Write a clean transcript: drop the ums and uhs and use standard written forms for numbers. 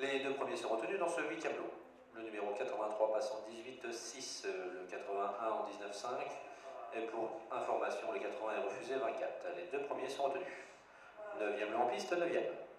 Les deux premiers sont retenus dans ce huitième lot. Le numéro 83 passe en 18-6, le 81 en 19-5. Et pour information, le 80 est refusé, 24. Les deux premiers sont retenus. 9e lot en piste, 9e.